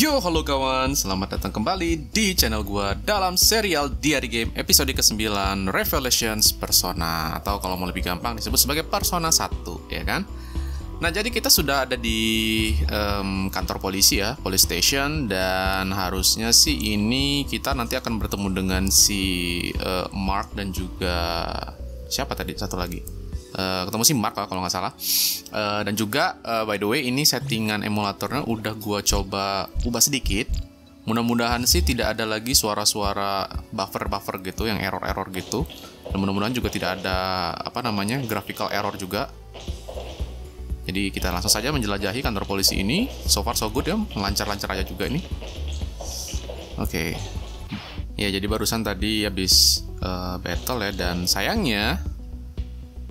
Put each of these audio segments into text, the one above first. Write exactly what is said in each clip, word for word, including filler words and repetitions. Yo, halo kawan, selamat datang kembali di channel gua dalam serial Diary Game episode kesembilan Revelations Persona, atau kalau mau lebih gampang disebut sebagai Persona Satu, ya kan? Nah, jadi kita sudah ada di um, kantor polisi ya, police station, dan harusnya sih ini kita nanti akan bertemu dengan si uh, Mark dan juga siapa tadi satu lagi? Uh, ketemu si Mark lah kalau nggak salah, uh, dan juga uh, by the way ini settingan emulatornya udah gua coba ubah sedikit. Mudah-mudahan sih tidak ada lagi suara-suara buffer-buffer gitu yang error-error gitu, dan mudah-mudahan juga tidak ada apa namanya graphical error juga. Jadi kita langsung saja menjelajahi kantor polisi ini. So far so good ya, lancar-lancar aja juga ini. Oke, okay. Ya jadi barusan tadi habis uh, battle ya, dan sayangnya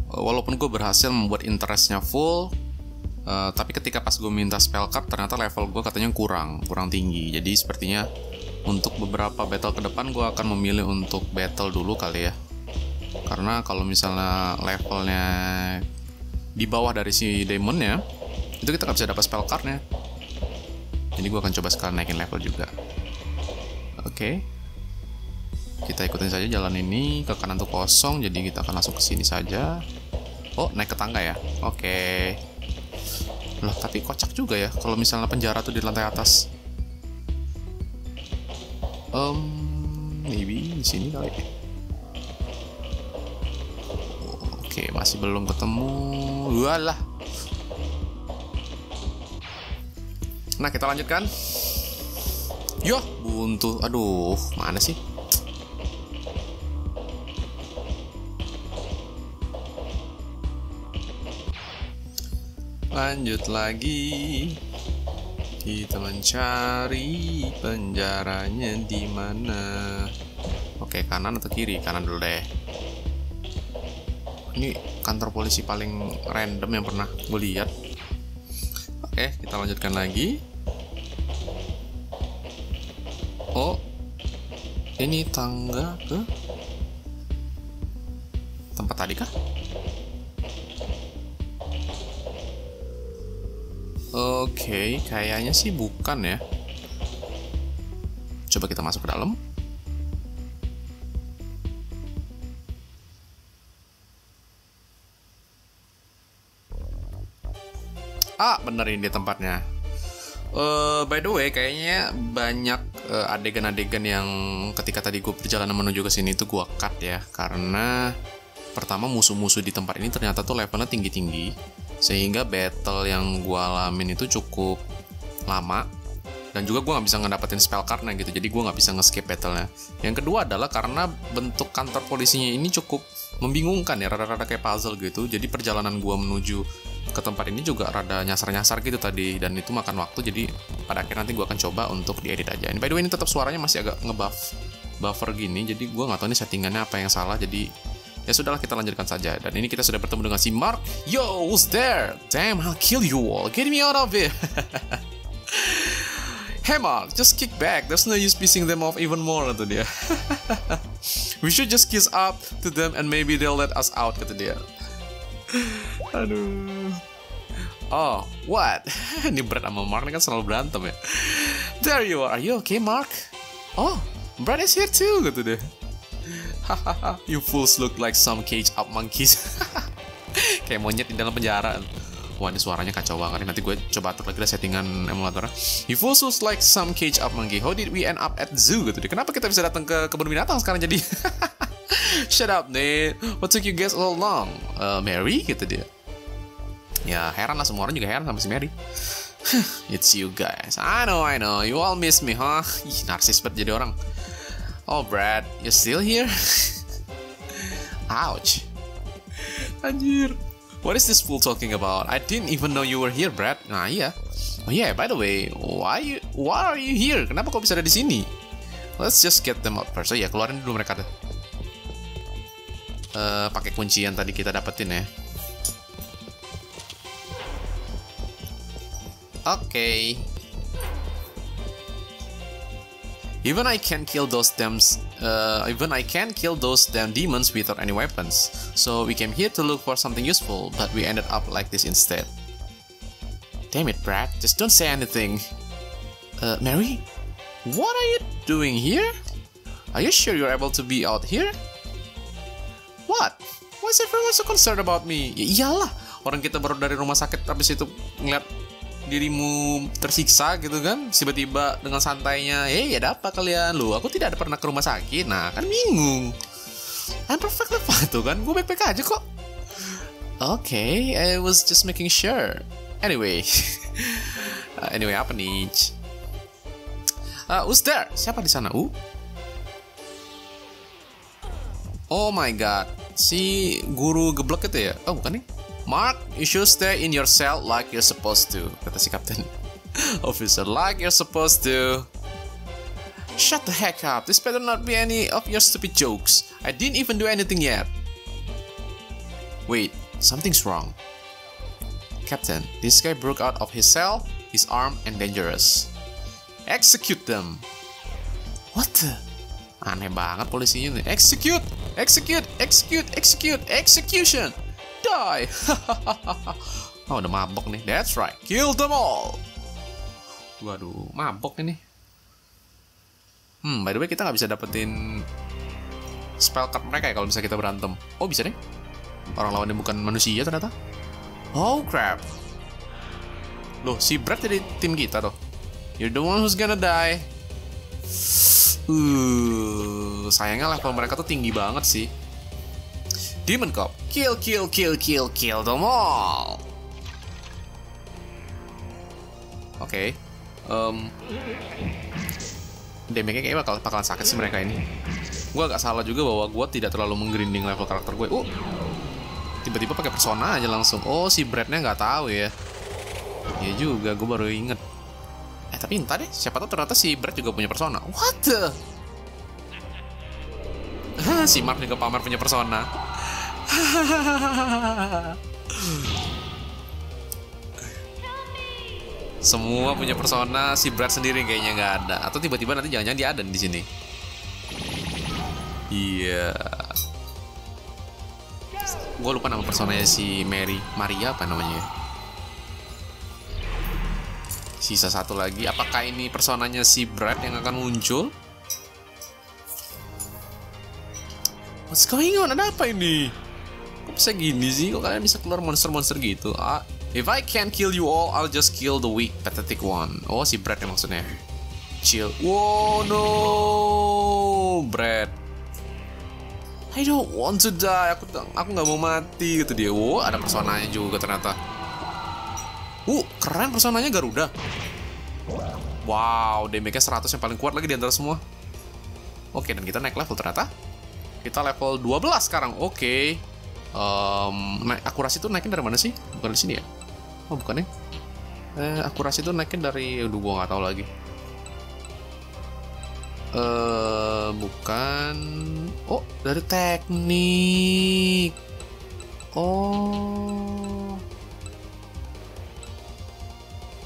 walaupun gue berhasil membuat interestnya full, uh, tapi ketika pas gue minta spell card ternyata level gue katanya kurang, kurang tinggi. Jadi sepertinya untuk beberapa battle ke depan gue akan memilih untuk battle dulu kali ya. Karena kalau misalnya levelnya di bawah dari si demonnya, itu kita nggak bisa dapat spell cardnya. Jadi gue akan coba sekali naikin level juga. Oke. Okay. Kita ikutin saja jalan ini, ke kanan tuh kosong, jadi kita akan langsung ke sini saja. Oh, naik ke tangga ya? Oke. Okay. Loh, tapi kocak juga ya kalau misalnya penjara tuh di lantai atas. Um, maybe di sini kali. Oke, okay, masih belum ketemu. Walah. Nah, kita lanjutkan. Yo, buntu. Aduh, mana sih? Lanjut lagi, kita mencari penjaranya di mana. Oke, kanan atau kiri? Kanan dulu deh. Ini kantor polisi paling random yang pernah gue lihat. Oke, kita lanjutkan lagi. Oh, ini tangga ke tempat tadi kah? Oke, okay, kayaknya sih bukan ya. Coba kita masuk ke dalam. Ah, bener ini tempatnya. Uh, by the way, kayaknya banyak adegan-adegan uh, yang ketika tadi gue perjalanan menuju ke sini itu gue cut ya, karena pertama musuh-musuh di tempat ini ternyata tuh levelnya tinggi-tinggi. Sehingga battle yang gue alamin itu cukup lama, dan juga gue nggak bisa ngedapetin spell card-nya gitu, jadi gue nggak bisa nge-skip battle-nya. Yang kedua adalah karena bentuk kantor polisinya ini cukup membingungkan ya, rada-rada kayak puzzle gitu, jadi perjalanan gue menuju ke tempat ini juga rada nyasar-nyasar gitu tadi, dan itu makan waktu. Jadi pada akhirnya nanti gue akan coba untuk diedit aja. By the way, ini tetap suaranya masih agak ngebuff buffer gini, jadi gue nggak tahu ini settingannya apa yang salah, jadi ya sudahlah, kita lanjutkan saja. Dan ini kita sudah bertemu dengan si Mark. Yo, who's there? Damn, I'll kill you all. Get me out of here. Hey Mark, just kick back. There's no use pissing them off even more, kata dia. We should just kiss up to them and maybe they'll let us out, kata dia. Aduh. Oh, what? Ini Brad sama Mark ini kan selalu berantem ya. There you are. Are you okay, Mark? Oh, Brad is here too, kata dia. You fools look like some cage up monkeys. Kayak monyet di dalam penjara. Wah, ini suaranya kacau banget. Nanti gue coba atur lagi lah settingan emulatornya. You fools look like some cage up monkey. How did we end up at zoo? Gitu deh. Kenapa kita bisa datang ke kebun binatang sekarang jadi? Shut up, Nate. What took you guys all along? Uh, Mary? Gitu dia. Ya, heran lah. Semua orang juga heran sama si Mary. It's you guys. I know, I know. You all miss me, huh? Ih, narsis banget jadi orang. Oh Brad, you still here? Ouch. Anjir. What is this fool talking about? I didn't even know you were here, Brad. Nah iya. Oh yeah, by the way, why you, why are you here? Kenapa kau bisa ada di sini? Let's just get them out first. So, ya keluarin dulu mereka deh. Uh, pakai kunci yang tadi kita dapetin ya. Oke. Okay. Even I can kill those damn, uh, even I can kill those damn demons without any weapons. So we came here to look for something useful, but we ended up like this instead. Damn it, Brad! Just don't say anything. Uh, Mary? What are you doing here? Are you sure you're able to be out here? What? Why is everyone so concerned about me? Ya iyalah, orang kita baru dari rumah sakit, habis itu ngeliat dirimu tersiksa gitu kan. Tiba-tiba dengan santainya, eh hey, ada apa kalian? Loh, aku tidak ada pernah ke rumah sakit. Nah, kan bingung. I'm perfectly fine tuh kan, gue baik-baik aja kok. Okay, I was just making sure. Anyway, uh, anyway apa nih? Uh, who's there? Siapa di sana? Uh? Oh my god, si guru geblek itu ya? Oh bukan nih? Mark, you should stay in your cell like you're supposed to. Kata si kapten. Officer, like you're supposed to. Shut the heck up. This better not be any of your stupid jokes. I didn't even do anything yet. Wait, something's wrong. Captain, this guy broke out of his cell, he's armed and dangerous. Execute them. What the? Aneh banget polisinya nih. Execute, execute, execute, execute, execution. Die. Oh, udah mabok nih. That's right. Kill them all. Waduh, mabok ini. Hmm, by the way kita nggak bisa dapetin spell card mereka ya kalau misalnya kita berantem. Oh, bisa deh. Orang lawannya bukan manusia ternyata. Oh crap. Loh, si Brad jadi tim kita tuh. You're the one who's gonna die. Uh, sayangnya level mereka tuh tinggi banget sih. Demon Cop. Kill, kill, kill, kill, kill them all. Oke. Okay. Um, damage-nya kayaknya bakal, bakalan sakit sih mereka ini. Gue agak salah juga bahwa gue tidak terlalu menggrinding level karakter gue. Uh. Tiba-tiba pakai persona aja langsung. Oh, si Brad-nya nggak tahu ya. Ya juga, gue baru inget. Eh, tapi entah deh, siapa tahu ternyata si Brad juga punya persona. What the? Hah, si Mark juga pamer punya persona. Semua punya persona, si Brad sendiri kayaknya nggak ada. Atau tiba-tiba nanti jangan-jangan dia ada di sini. Iya. Yeah. Gue lupa nama personanya si Mary. Maria apa namanya? Sisa satu lagi. Apakah ini personanya si Brad yang akan muncul? What's going on? Ada apa ini? Kok bisa gini sih? Kok kalian bisa keluar monster-monster gitu? Ah, if I can't kill you all, I'll just kill the weak, pathetic one. Oh, si Brad yang maksudnya. Chill. Wow, no! Brad. I don't want to die. Aku aku nggak mau mati gitu dia. Wow, ada personanya juga ternyata. Uh, keren personanya Garuda. Wow, damage-nya seratus yang paling kuat lagi di antara semua. Oke, okay, dan kita naik level ternyata. Kita level dua belas sekarang. Oke. Okay. Um, naik akurasi itu naikin dari mana sih? Bukan di sini ya? Oh, bukan ya? Eh, akurasi itu naikin dari, aduh, gua nggak tahu lagi. Uh, bukan. Oh, dari teknik. Oh.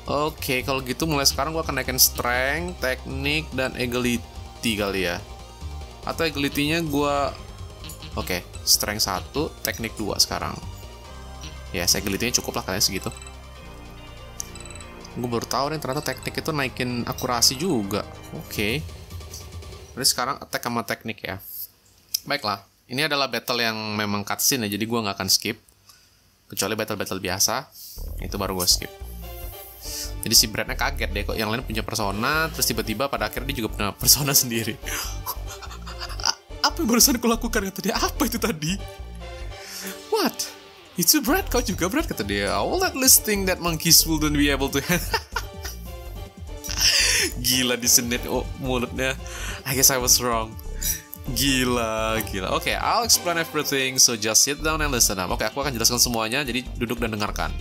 Oke, okay, kalau gitu mulai sekarang gua akan naikin strength, teknik, dan agility kali ya. Atau agility-nya gua, oke, okay, strength satu, teknik dua sekarang. Ya, yes, agility-nya cukup lah kalian segitu. Gue baru tahu nih ternyata teknik itu naikin akurasi juga. Oke. Okay. Jadi sekarang attack sama teknik ya. Baiklah, ini adalah battle yang memang cutscene ya, jadi gue nggak akan skip. Kecuali battle-battle biasa, itu baru gue skip. Jadi si Brad-nya kaget deh, kok yang lain punya persona, terus tiba-tiba pada akhirnya dia juga punya persona sendiri. Apa yang barusan aku lakukan, kata dia, apa itu tadi? What? Itu Brad, kau juga Brad, kata dia. All that listing that monkeys wouldn't be able to handle. Gila disenit, oh, mulutnya. I guess I was wrong. Gila, gila. Oke, okay, I'll explain everything, so just sit down and listen up. Oke, okay, aku akan jelaskan semuanya, jadi duduk dan dengarkan.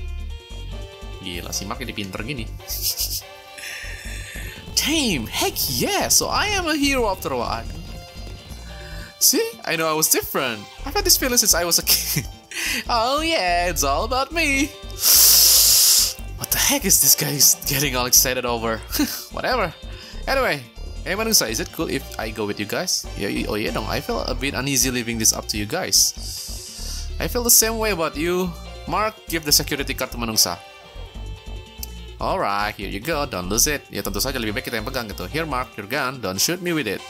Gila, si Mark jadi pinter gini. Damn, heck yeah, so I am a hero after a while. See, I know I was different. I've had this feeling since I was a kid. Oh yeah, it's all about me. What the heck is this guy getting all excited over? Whatever. Anyway, hey Manungsa, is it cool if I go with you guys? Yeah, oh yeah dong, I feel a bit uneasy leaving this up to you guys. I feel the same way about you. Mark, give the security card to Manungsa. Alright, here you go, don't lose it. Ya tentu saja lebih baik kita yang pegang gitu. Here Mark, your gun, don't shoot me with it.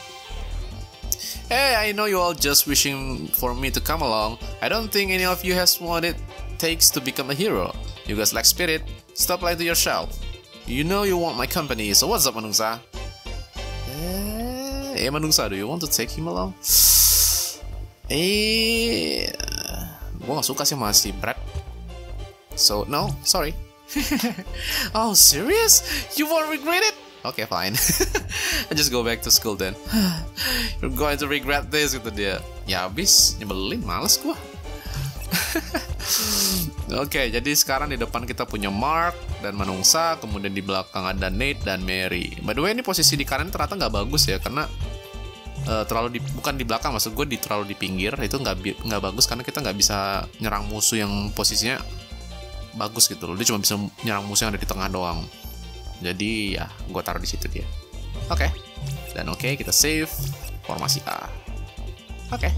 Hey, I know you all just wishing for me to come along. I don't think any of you has what it takes to become a hero. You guys lack spirit. Stop lying to yourself. You know you want my company, so what's up, Manungsa? Eh, Manungsa, do you want to take him along? Eh, gua gak suka sih masih Brad. So no, sorry. Oh, serious? You won't regret it? Okay, fine. I just go back to school then. You're going to regret this, gitu dia. Ya abis, nyebelin, males gua. Oke, okay, jadi sekarang di depan kita punya Mark dan Manungsa, kemudian di belakang ada Nate dan Mary. By the way, ini posisi di kanan ternyata nggak bagus ya, karena uh, terlalu di, bukan di belakang, maksud gue di terlalu di pinggir itu nggak nggak bagus karena kita nggak bisa nyerang musuh yang posisinya bagus gitu loh. Dia cuma bisa nyerang musuh yang ada di tengah doang. Jadi ya gue taruh di situ dia. Oke. Okay. Dan oke okay, kita save formasi A. Oke. Okay.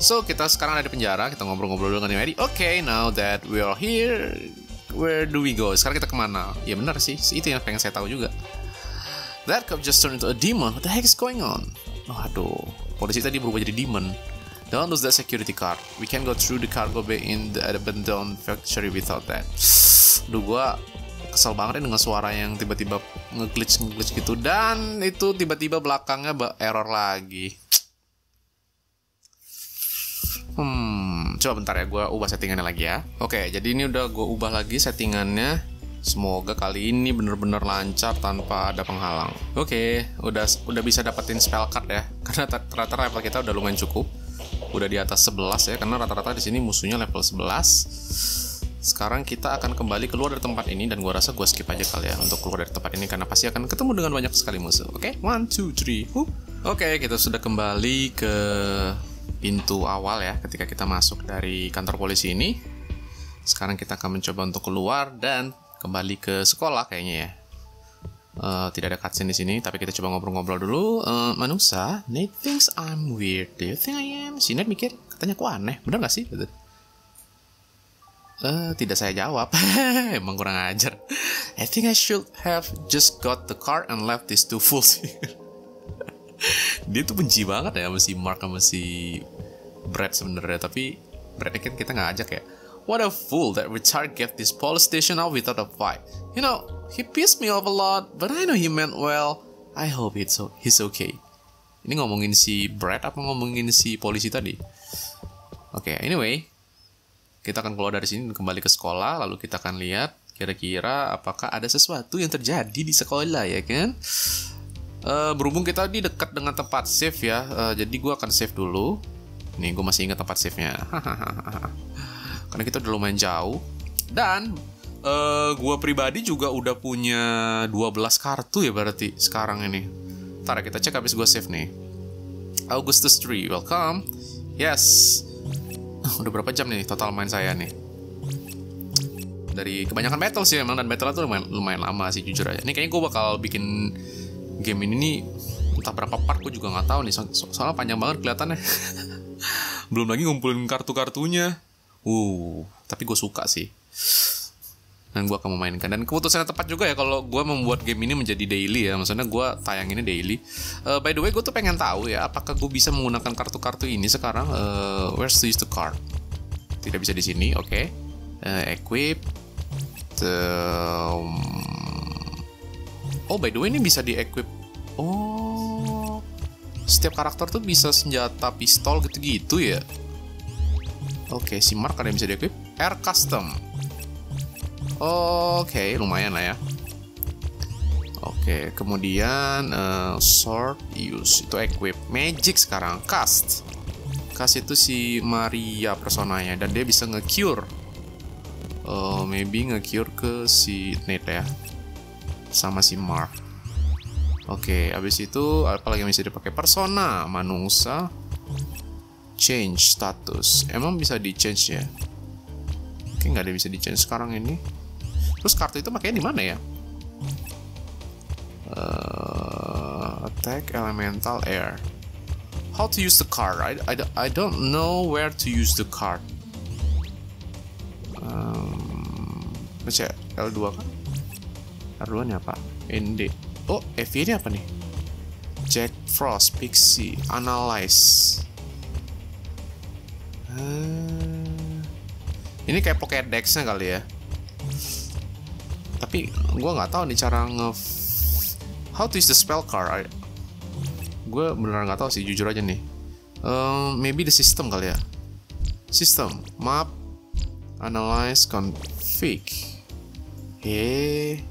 So kita sekarang ada di penjara. Kita ngobrol-ngobrol dengan Mary. Oke, okay, now that we are here, where do we go? Sekarang kita kemana? Ya benar sih. Itu yang pengen saya tahu juga. That cop just turned into a demon. What the heck is going on? Oh, aduh, polisi tadi berubah jadi demon. Don't lose that security card. We can go through the cargo bay in the abandoned factory without that. Duh, gua kesel banget ya dengan suara yang tiba-tiba ngeglitch ngeglitch gitu, dan itu tiba-tiba belakangnya error lagi. Hmm, coba bentar ya, gua ubah settingannya lagi ya. Oke, jadi ini udah gua ubah lagi settingannya. Semoga kali ini bener-bener lancar tanpa ada penghalang. Oke, udah udah bisa dapetin spell card ya. Karena rata-rata level kita udah lumayan cukup. Udah di atas sebelas ya, karena rata-rata di sini musuhnya level sebelas. Sekarang kita akan kembali keluar dari tempat ini, dan gua rasa gua skip aja kali ya untuk keluar dari tempat ini karena pasti akan ketemu dengan banyak sekali musuh. Oke, okay? One, two, three, hoop. Oke, okay, kita sudah kembali ke pintu awal ya ketika kita masuk dari kantor polisi ini. Sekarang kita akan mencoba untuk keluar dan kembali ke sekolah kayaknya ya. Uh, tidak ada cutscene di sini, tapi kita coba ngobrol-ngobrol dulu. Uh, Manungsa, Nate thinks I'm weird. Do you think I am? Si Nate mikir, katanya aku aneh. Bener gak sih? Uh, tidak saya jawab. Emang kurang ajar. I think I should have just got the car and left these two fools here. Dia tuh benci banget ya sama si Mark sama si Brad sebenarnya, tapi Brad kan kita nggak ajak ya. What a fool that Richard gave this police station out without a fight. You know, he pissed me off a lot, but I know he meant well. I hope it's so he's okay. Ini ngomongin si Brad apa ngomongin si polisi tadi? Oke, okay, anyway. Kita akan keluar dari sini dan kembali ke sekolah, lalu kita akan lihat kira-kira apakah ada sesuatu yang terjadi di sekolah ya kan? Uh, berhubung kita di dekat dengan tempat save ya, uh, jadi gue akan save dulu. Nih gue masih ingat tempat save-nya. Karena kita udah lumayan jauh. Dan uh, gue pribadi juga udah punya dua belas kartu ya berarti sekarang ini. Ntar kita cek habis gue save nih. Augustus three, welcome. Yes. Udah berapa jam nih total main saya nih? Dari kebanyakan battle sih emang, dan battle itu lumayan, lumayan lama sih jujur aja. Ini kayaknya gue bakal bikin game ini nih entah berapa part, gue juga nggak tahu nih. So so soalnya panjang banget kelihatannya. Belum lagi ngumpulin kartu-kartunya. Uh, tapi gue suka sih. Dan gue akan memainkan. Dan keputusannya tepat juga ya kalau gue membuat game ini menjadi daily ya. Maksudnya gue tayanginnya daily. Uh, by the way, gue tuh pengen tahu ya apakah gue bisa menggunakan kartu-kartu ini sekarang. Uh, where's to use the card? Tidak bisa di sini. Oke. Okay. Uh, equip. Um... Oh, by the way ini bisa di-equip. Oh. Setiap karakter tuh bisa senjata pistol gitu-gitu ya. Oke, okay, si Mark ada yang bisa di-equip. Air Custom. Oke, okay, lumayan lah ya. Oke, okay, kemudian uh, sword use itu equip, magic sekarang cast. Cast itu si Maria personanya, dan dia bisa nge-cure. Uh, maybe nge-cure ke si Nate ya, sama si Mark. Oke, okay, abis itu apa lagi yang bisa dipakai? Persona, Manungsa, change status. Emang bisa di change ya? Oke, okay, nggak ada yang bisa di change sekarang ini. Terus kartu itu makanya di mana ya? Uh, attack elemental air. How to use the card? I, I, I don't know where to use the card. Um, Masih L dua kan? R dua nya apa? N D. Oh, F Y ini apa nih? Jack Frost, Pixie, Analyze. Hmm. Ini kayak Pokédex-nya kali ya. Tapi gua nggak tahu nih cara nge... How to use the spell card? I... Gue beneran nggak tahu sih, jujur aja nih. Um, maybe the system kali ya. System, map, analyze, config. Hey,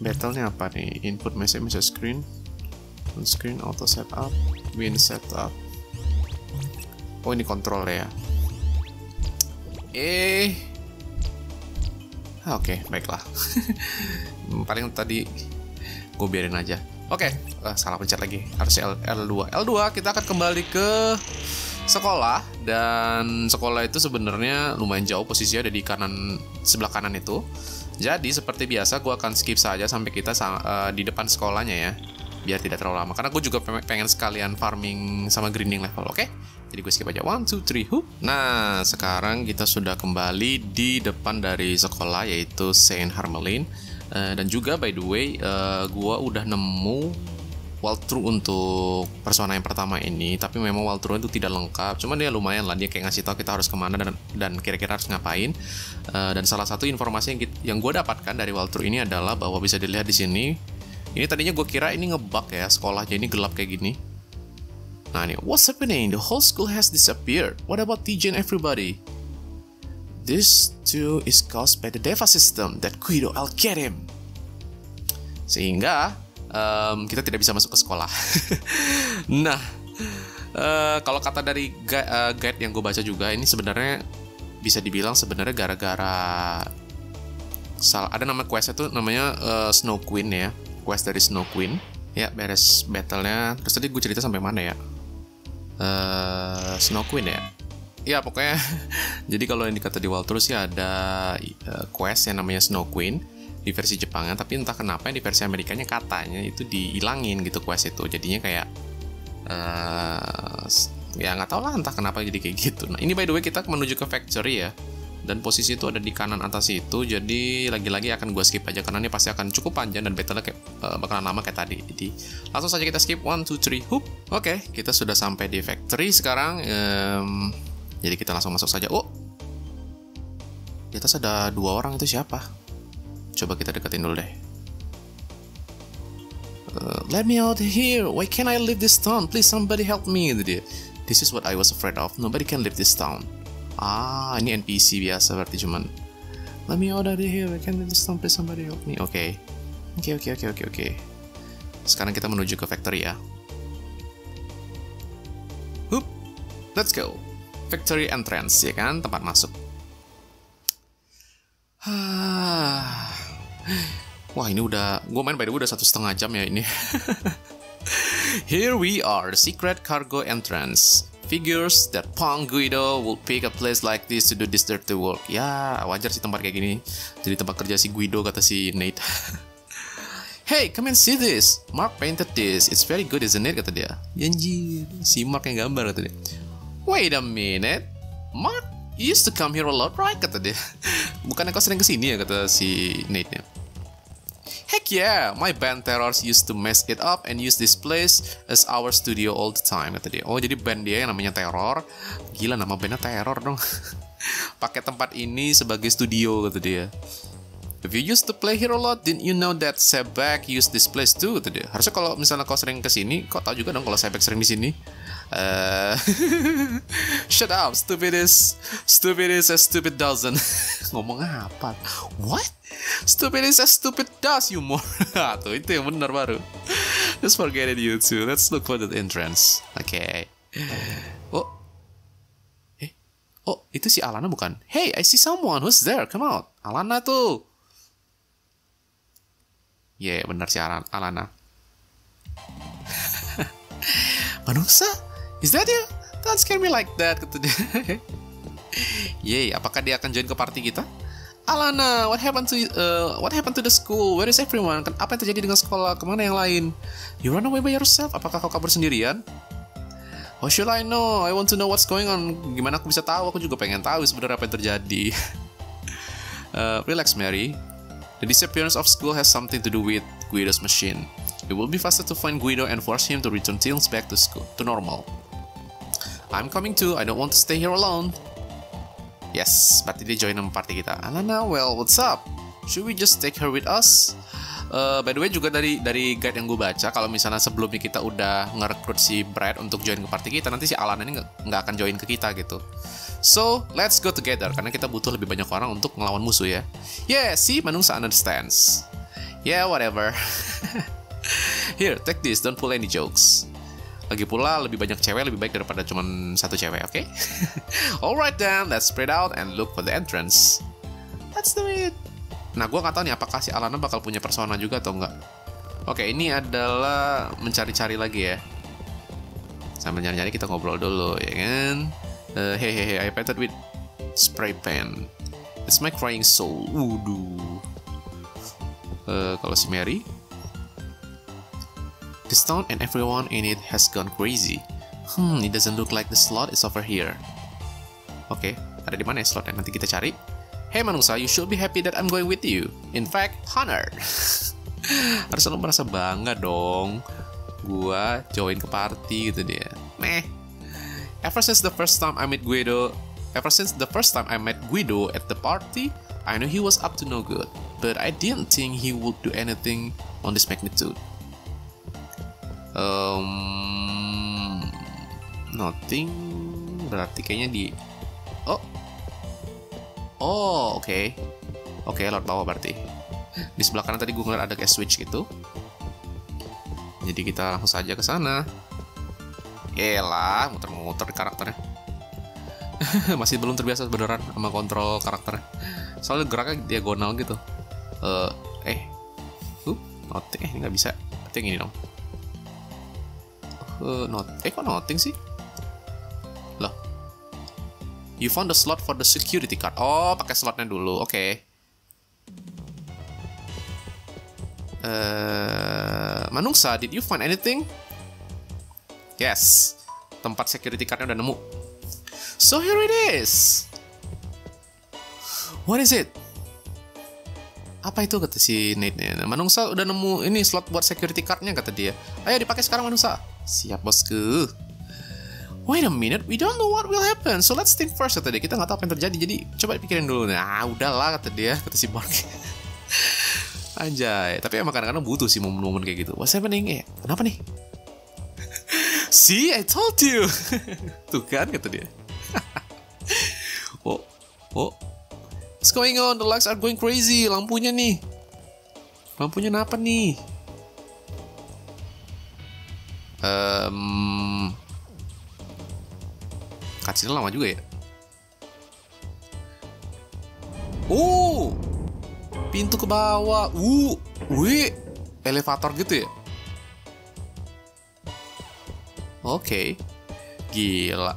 battle-nya apa nih? Input message, message screen, on screen, auto setup, win setup. Oh, ini kontrol ya. Eh, ah, oke, okay, baiklah. Paling tadi gue biarin aja. Oke, okay. uh, salah pencet lagi. Harusnya L dua. L dua kita akan kembali ke sekolah, dan sekolah itu sebenarnya lumayan jauh, posisinya ada di kanan, sebelah kanan itu. Jadi seperti biasa gue akan skip saja sampai kita uh, di depan sekolahnya ya, biar tidak terlalu lama, karena gue juga pengen sekalian farming sama grinding level. Oke, okay? Jadi gue skip aja. One, two, three, hoop. Nah, sekarang kita sudah kembali di depan dari sekolah, yaitu Saint Harmelin. Uh, dan juga by the way, uh, gue udah nemu walkthrough untuk persona yang pertama ini, tapi memang walkthrough itu tidak lengkap, cuman dia lumayan lah, dia kayak ngasih tau kita harus kemana dan dan kira-kira harus ngapain. Uh, dan salah satu informasi yang kita, yang gue dapatkan dari walkthrough ini adalah bahwa bisa dilihat di sini, ini tadinya gue kira ini ngebug ya, sekolahnya ini gelap kayak gini. Nah ini, what's happening? The whole school has disappeared. What about T J and everybody? This too is caused by the Deva system. That Guido, I'll get him. Sehingga Um, kita tidak bisa masuk ke sekolah. Nah, uh, kalau kata dari gu uh, guide yang gue baca juga, ini sebenarnya bisa dibilang sebenarnya gara-gara salah, ada nama quest itu namanya uh, Snow Queen ya, quest dari Snow Queen. Ya, beres battle-nya. Terus tadi gue cerita sampai mana ya? Uh, Snow Queen ya. Ya pokoknya. Jadi kalau yang dikata di walkthrough sih ada uh, quest yang namanya Snow Queen di versi Jepangnya, tapi entah kenapa yang di versi Amerikanya katanya itu dihilangin gitu quest itu, jadinya kayak uh, ya nggak tau lah entah kenapa jadi kayak gitu. Nah ini by the way kita menuju ke factory ya, dan posisi itu ada di kanan atas itu, jadi lagi-lagi akan gue skip aja karena ini pasti akan cukup panjang dan battle-nya kayak, uh, bakalan lama kayak tadi. Jadi langsung saja kita skip. One, two, three, hoop. Oke, okay, kita sudah sampai di factory sekarang. Um, jadi kita langsung masuk saja. Oh, di atas ada dua orang, itu siapa? Coba kita deketin dulu deh. Uh, Let me out here. Why can't I leave this town? Please somebody help me. Dia. This is what I was afraid of. Nobody can leave this town. Ah, ini N P C biasa berarti cuman. Let me out of here. Why can't I leave this town? Please somebody help me. Oke. Oke, oke, oke, oke, oke. Sekarang kita menuju ke factory ya. Hup. Let's go. Factory entrance ya kan, tempat masuk. Hah. Wah ini udah, gue main by the way udah satu setengah jam ya ini. Here we are, the secret cargo entrance. Figures that punk Guido would pick a place like this to do this dirty work. Ya wajar sih tempat kayak gini, jadi tempat kerja si Guido kata si Nate. Hey, come and see this. Mark painted this. It's very good, isn't it? Kata dia. Anjir, si Mark yang gambar kata dia. Wait a minute, Mark used to come here a lot, right? Kata dia. Bukannya kau sering kesini ya, kata si Nate-nya. Heck yeah, my band Terror used to mess it up and use this place as our studio all the time, kata dia. Oh, jadi band dia yang namanya Terror. Gila, nama bandnya Terror dong. Pakai tempat ini sebagai studio, kata dia. If you used to play here a lot, didn't you know that SEBEC used this place too, kata dia. Harusnya kalau misalnya kau sering kesini, kau tahu juga dong kalau SEBEC sering di sini. Uh, shut up, stupid is stupid is as stupid doesn't. Ngomong apa? What? Stupid is as stupid does you more. Tuh, itu yang benar baru. Just forget it you two. Let's look for the entrance. Oke. Okay. Oh, eh, oh itu si Alana bukan? Hey, I see someone. Who's there? Come out. Alana tuh. Yeah, benar si Alana. Manungsa? Is that you? Don't scare me like that, kata dia. Yeay, apakah dia akan join ke party kita? Alana, what happened to uh, what happened to the school? Where is everyone? Apa yang terjadi dengan sekolah? Kemana yang lain? You run away by yourself? Apakah kau kabur sendirian? How should I know? I want to know what's going on. Gimana aku bisa tahu? Aku juga pengen tahu sebenarnya apa yang terjadi. Uh, relax, Mary. The disappearance of school has something to do with Guido's machine. It will be faster to find Guido and force him to return things back to school to normal. I'm coming too. I don't want to stay here alone. Yes, berarti dia join sama party kita. Alana, well, what's up? Should we just take her with us? Uh, by the way, juga dari dari guide yang gue baca, kalau misalnya sebelumnya kita udah ngerekrut si Brad untuk join ke party kita, nanti si Alana ini nggak akan join ke kita gitu. So, let's go together, karena kita butuh lebih banyak orang untuk ngelawan musuh ya. Yeah, see, Manungsa understands. Yeah, whatever. Here, take this, don't pull any jokes. Lagi pula, lebih banyak cewek lebih baik daripada cuma satu cewek, oke? Okay? Alright then, let's spread out and look for the entrance. Let's do it. Nah, gue nggak tahu nih apakah si Alana bakal punya persona juga atau enggak. Oke, okay, ini adalah mencari-cari lagi ya. Sambil nyari-nyari kita ngobrol dulu, ya kan? Uh, hey, hey, hey, I painted with spray paint. It's my crying soul. Wuduh. Uh, kalau si Mary... This town and everyone in it has gone crazy. Hmm, it doesn't look like the slot is over here. Oke, okay, ada di mana ya slotnya? Nanti kita cari. Hey Manungsa, you should be happy that I'm going with you. In fact, honored. Harus selalu merasa bangga dong. Gua join ke party gitu dia. Meh. Ever since the first time I met Guido, ever since the first time I met Guido at the party, I knew he was up to no good. But I didn't think he would do anything on this magnitude. Um, nothing berarti kayaknya di oh oh oke okay. oke okay, lewat bawah berarti di sebelah kanan tadi gue ngeliat ada kayak switch gitu, jadi kita langsung saja ke sana. Elah, muter-muter karakternya. Masih belum terbiasa beneran sama kontrol karakternya, soalnya geraknya diagonal gitu. Uh, eh uh nothing eh nggak bisa, berarti yang ini dong. Uh, not, eh kok nothing sih? Loh. You found the slot for the security card. Oh, pakai slotnya dulu. Oke. Okay. Uh, Manungsa, did you find anything? Yes. Tempat security cardnya udah nemu. So here it is. What is it? Apa itu kata si Nate-nya? Manungsa udah nemu ini slot buat security cardnya kata dia. Ayo dipakai sekarang Manungsa. Siap bosku. Wait a minute, we don't know what will happen. So let's think first kata dia. Kita nggak tahu apa yang terjadi. Jadi coba pikirin dulu. Nah udahlah kata dia, kata si Mark. Anjay. Tapi emang kadang-kadang butuh sih momen-momen kayak gitu. What's happening? Eh, kenapa nih? See, I told you. Tuh kan kata dia. oh, oh. What's going on? The lights are going crazy. Lampunya nih. Lampunya kenapa nih? Um, cutscene lama juga ya. Oh, pintu ke bawah. Uh, wih, elevator gitu ya. Oke. Okay. Gila.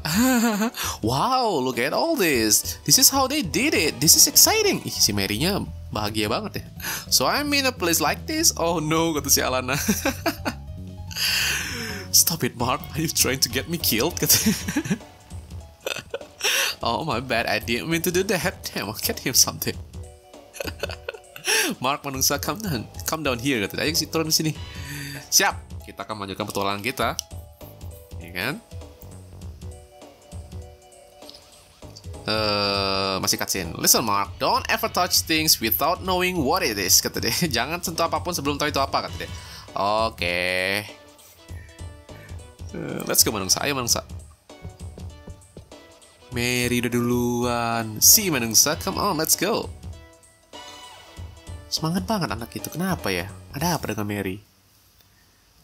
Wow, look at all this. This is how they did it. This is exciting. Ih, si Mary-nya bahagia banget ya. So I'm in a place like this. Oh no, kata si Alana. Stop it, Mark. Are you trying to get me killed? Oh my bad, I didn't mean to do that. Damn, I'll get him something. Mark, Manungsa, come down. Come down here. Kata. Ayo turun di sini. Siap, kita akan melanjutkan petualangan kita. Ya kan? Uh, masih cutscene. Listen Mark, don't ever touch things without knowing what it is, kata dia. Jangan sentuh apapun sebelum tahu itu apa, kata dia. Oke. Okay. Uh, let's go Manungsa, ayo Manungsa. Mary udah duluan. Si Manungsa, come on, let's go. Semangat banget anak itu. Kenapa ya? Ada apa dengan Mary?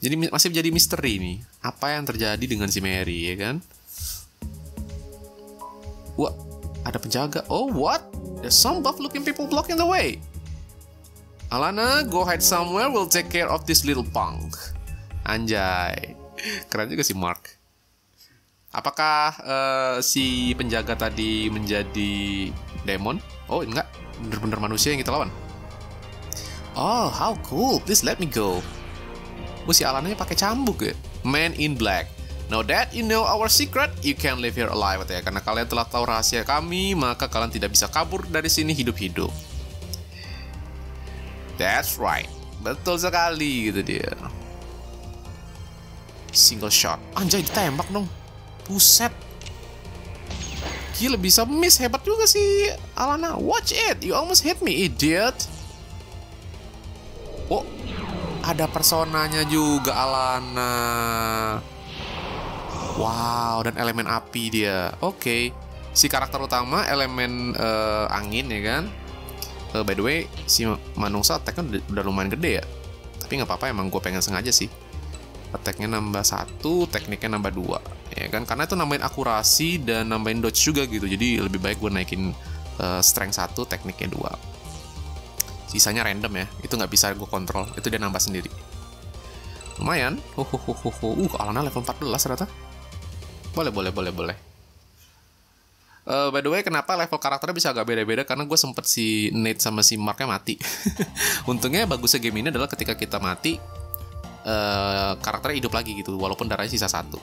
Jadi masih menjadi misteri nih. Apa yang terjadi dengan si Mary, ya kan? Wah. Ada penjaga. Oh, what? There's some buff-looking people blocking the way. Alana, go hide somewhere. We'll take care of this little punk. Anjay. Keren juga si Mark. Apakah uh, si penjaga tadi menjadi demon? Oh, enggak. Bener-bener manusia yang kita lawan. Oh, how cool. Please let me go. Oh, si Alana-nya pakai cambuk ya? Man in black. Now that you know our secret, you can live here alive. Karena kalian telah tahu rahasia kami, maka kalian tidak bisa kabur dari sini hidup-hidup. That's right. Betul sekali gitu dia. Single shot. Anjay, ditembak dong. Buset. Gila, bisa miss. Hebat juga sih Alana. Watch it. You almost hit me, idiot. Oh, ada personanya juga Alana. Wow, dan elemen api dia. Oke, okay. Si karakter utama elemen uh, angin ya kan. Uh, by the way, si Manungsa attack-nya udah, udah lumayan gede ya. Tapi nggak apa-apa, emang gue pengen sengaja sih. Attack-nya nambah satu, tekniknya nambah dua. Ya kan, karena itu nambahin akurasi dan nambahin dodge juga gitu. Jadi lebih baik gue naikin uh, strength satu, tekniknya dua. Sisanya random ya, itu nggak bisa gue kontrol. Itu dia nambah sendiri. Lumayan. Uh, uh, uh, uh, uh. uh Alana level empat belas ternyata. Boleh, boleh, boleh, boleh. Uh, by the way, kenapa level karakternya bisa agak beda-beda? Karena gue sempet si Nate sama si Marknya mati. Untungnya bagusnya game ini adalah ketika kita mati, uh, karakternya hidup lagi gitu, walaupun darahnya sisa satu.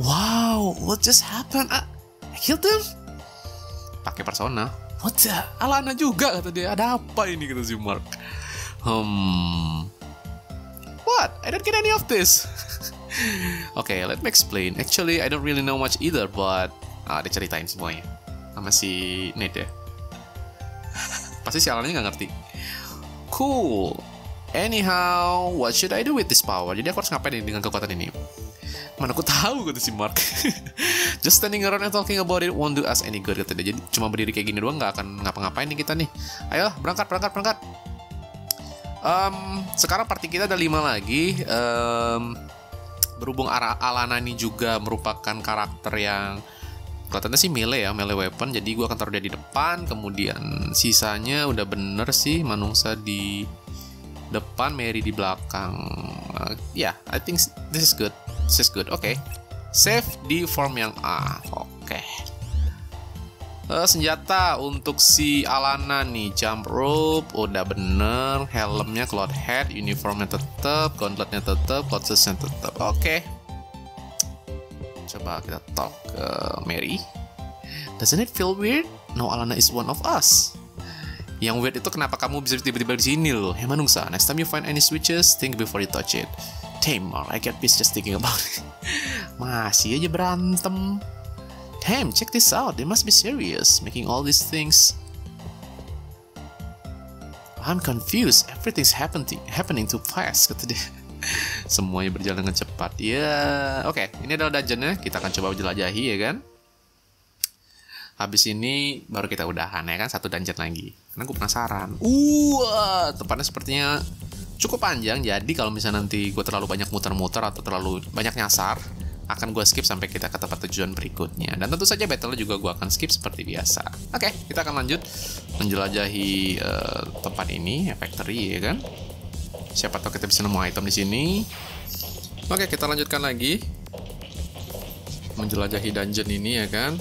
Wow, what just happened? I, I killed him? Pakai persona. What the? Alana juga kata dia. Ada apa ini gitu si Mark? Hmm. What? I don't get any of this. Oke, okay, let me explain. Actually, I don't really know much either, but ah, dia ceritain semuanya sama si Nate ya. Pasti si Alana nggak ngerti. Cool. Anyhow, what should I do with this power? Jadi aku harus ngapain dengan kekuatan ini? Mana aku tahu kata si Mark. Just standing around and talking about it won't do us any good kata dia. Jadi cuma berdiri kayak gini doang nggak akan ngapa-ngapain nih kita nih. Ayolah, berangkat, berangkat, berangkat. Um, sekarang party kita ada lima lagi. Um, Berhubung Alana ini juga merupakan karakter yang kelihatannya sih melee ya, melee weapon. Jadi gue akan taruh dia di depan, kemudian sisanya udah bener sih. Manungsa di depan, Mary di belakang. uh, Ya, yeah, I think this is good. This is good, oke okay. Save di form yang A, oke okay. uh, Senjata untuk si Alana nih, jump rope, udah bener. Helmnya cloud head, uniformnya tetep, gauntletnya tetep, clothesnya tetep, oke okay. Coba kita talk ke Mary. Doesn't it feel weird? No, Alana is one of us. Yang weird itu kenapa kamu bisa tiba-tiba di sini loh. Hey Manungsa, next time you find any switches, think before you touch it. Damn, Mark, I get pissed just thinking about it. Masih aja berantem. Damn, check this out. They must be serious, making all these things. I'm confused. Everything's happening happening too fast kata dia. Semuanya berjalan dengan cepat ya. Yeah. Oke, okay, ini adalah dungeonnya. Kita akan coba jelajahi ya kan. Habis ini baru kita udahan ya kan, satu dungeon lagi. Karena gue penasaran. Uh, tempatnya sepertinya cukup panjang. Jadi kalau misalnya nanti gue terlalu banyak muter-muter atau terlalu banyak nyasar, akan gue skip sampai kita ke tempat tujuan berikutnya. Dan tentu saja battle juga gue akan skip seperti biasa. Oke, okay, kita akan lanjut menjelajahi uh, tempat ini, factory ya kan. Siapa tahu kita bisa nemu item di sini. Oke, kita lanjutkan lagi menjelajahi dungeon ini ya kan.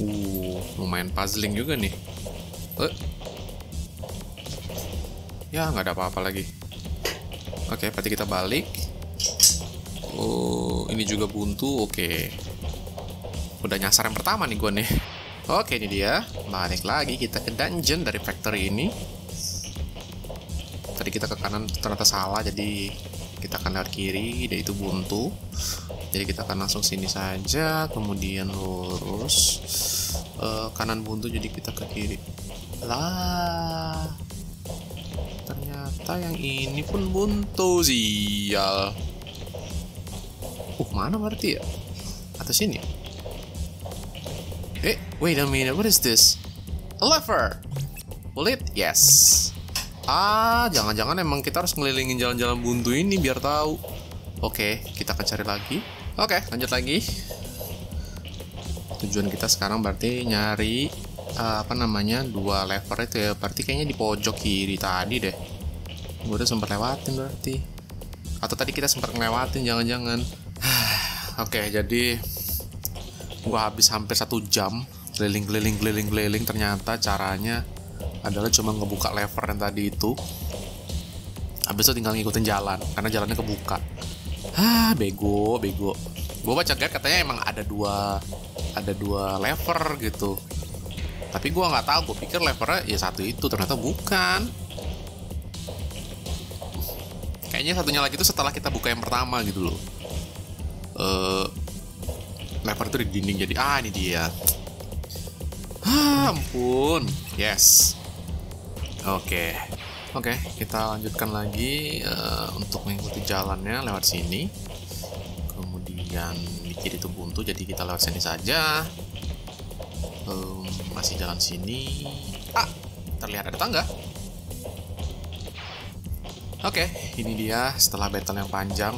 Uh, lumayan puzzling juga nih. Uh. Ya, nggak ada apa-apa lagi. Oke, berarti kita balik. Oh, ini juga buntu. Oke. Udah nyasar yang pertama nih gue nih. Oke, ini dia. Balik lagi kita ke dungeon dari factory ini. Tadi kita ke kanan ternyata salah, jadi kita akan lewat kiri, dan itu buntu. Jadi kita akan langsung sini saja, kemudian lurus. Uh, kanan buntu, jadi kita ke kiri. Lah, ternyata yang ini pun buntu, sial. Uh, mana berarti ya? Atas sini. Eh, wait a minute, what is this? A lever. Bullet, yes. Ah, jangan-jangan emang kita harus ngelilingin jalan-jalan buntu ini biar tahu. Oke, kita akan cari lagi. Oke, lanjut lagi. Tujuan kita sekarang berarti nyari uh, apa namanya, dua lever itu ya. Berarti kayaknya di pojok kiri tadi deh. Gue udah sempat lewatin berarti. Atau tadi kita sempat ngelewatin, jangan-jangan. Oke, jadi gue habis hampir satu jam keliling-keliling-keliling-keliling. Ternyata caranya adalah cuma ngebuka lever yang tadi itu. Habis itu tinggal ngikutin jalan, karena jalannya kebuka. Hah, bego, bego. Gue baca guide katanya emang ada dua, ada dua lever gitu. Tapi gue nggak tahu, gue pikir levernya ya satu itu, ternyata bukan. Kayaknya satunya lagi itu setelah kita buka yang pertama gitu loh. Uh, lever itu di dinding jadi, ah ini dia. Ah, ampun, yes. Oke, okay. Oke, okay, kita lanjutkan lagi uh, untuk mengikuti jalannya lewat sini. Kemudian di kiri itu buntu, jadi kita lewat sini saja. Um, masih jalan sini. Ah, terlihat ada tangga. Oke, okay, ini dia setelah battle yang panjang.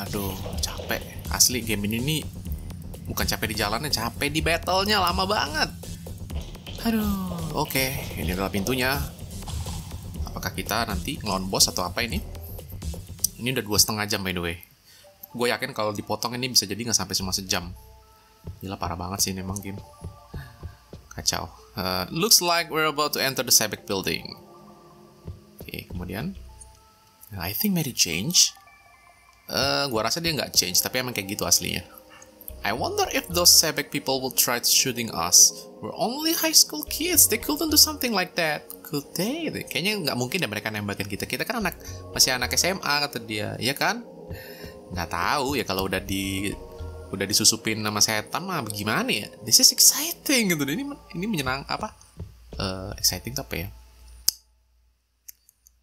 Aduh, capek. Asli game ini nih, bukan capek di jalannya, capek di battle-nya, lama banget. Aduh. Oke, okay, ini adalah pintunya. Apakah kita nanti ngelawan bos atau apa ini? Ini udah dua setengah jam by the way. Gue yakin kalau dipotong ini bisa jadi nggak sampai cuma sejam. Gila, parah banget sih ini emang game. Kacau. Uh, looks like we're about to enter the SEBEC building. Oke, okay, kemudian I think Mary change. Uh, gue rasa dia nggak change, tapi emang kayak gitu aslinya. I wonder if those SEBEC people will try shooting us. We're only high school kids. They couldn't do something like that, could they? Kayaknya nggak mungkin deh mereka nembakin kita. Kita kan anak masih anak S M A kata dia, ya kan? Nggak tahu ya kalau udah di udah disusupin nama setan mah gimana ya? This is exciting gitu. Ini ini menyenang apa? Uh, exciting apa ya?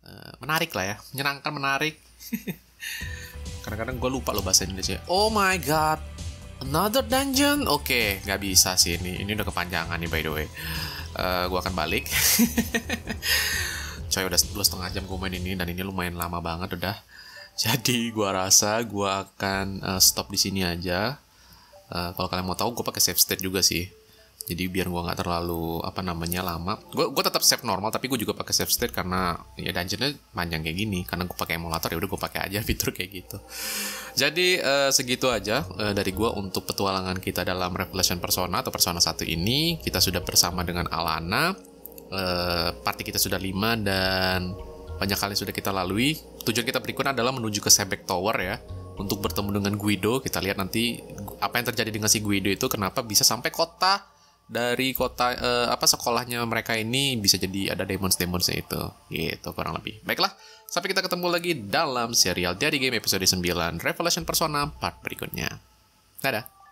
Uh, menarik lah ya. Menyenangkan, menarik. Kadang-kadang gue lupa loh bahasa Indonesia. Oh my god. Another dungeon? Oke, okay, nggak bisa sih ini. Ini udah kepanjangan nih by the way. Uh, gue akan balik. Coy, udah dua setengah jam gue main ini dan ini lumayan lama banget udah. Jadi gue rasa gue akan uh, stop di sini aja. Uh, Kalau kalian mau tahu, gue pakai save state juga sih. Jadi biar gue nggak terlalu apa namanya lama. Gue gue tetap save normal tapi gue juga pakai save state karena ya dungeonnya panjang kayak gini. Karena gue pakai emulator ya udah gue pakai aja fitur kayak gitu. Jadi uh, segitu aja uh, dari gue untuk petualangan kita dalam Revelations Persona atau Persona Satu ini. Kita sudah bersama dengan Alana. Uh, party kita sudah lima dan banyak kali sudah kita lalui. Tujuan kita berikutnya adalah menuju ke SEBEC Tower ya. Untuk bertemu dengan Guido. Kita lihat nanti apa yang terjadi dengan si Guido itu, kenapa bisa sampai kota dari kota uh, apa sekolahnya mereka ini bisa jadi ada demons-demonsnya itu. Gitu kurang lebih. Baiklah. Sampai kita ketemu lagi dalam serial Diary Game episode sembilan Revelations Persona part berikutnya. Dadah!